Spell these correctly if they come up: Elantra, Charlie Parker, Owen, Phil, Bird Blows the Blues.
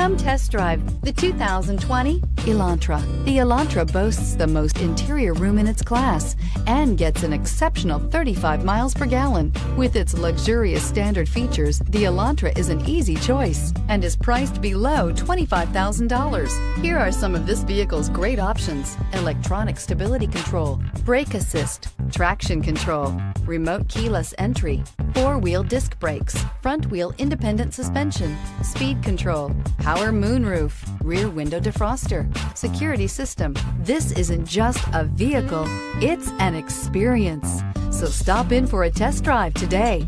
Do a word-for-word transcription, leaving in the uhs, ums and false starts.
Come test drive the two thousand twenty Elantra. The Elantra boasts the most interior room in its class and gets an exceptional thirty-five miles per gallon. With its luxurious standard features, the Elantra is an easy choice and is priced below twenty-five thousand dollars. Here are some of this vehicle's great options: electronic stability control, brake assist, traction control, remote keyless entry, four-wheel disc brakes, front-wheel independent suspension, speed control, power moonroof, rear window defroster, security system. This isn't just a vehicle, it's an experience. So stop in for a test drive today.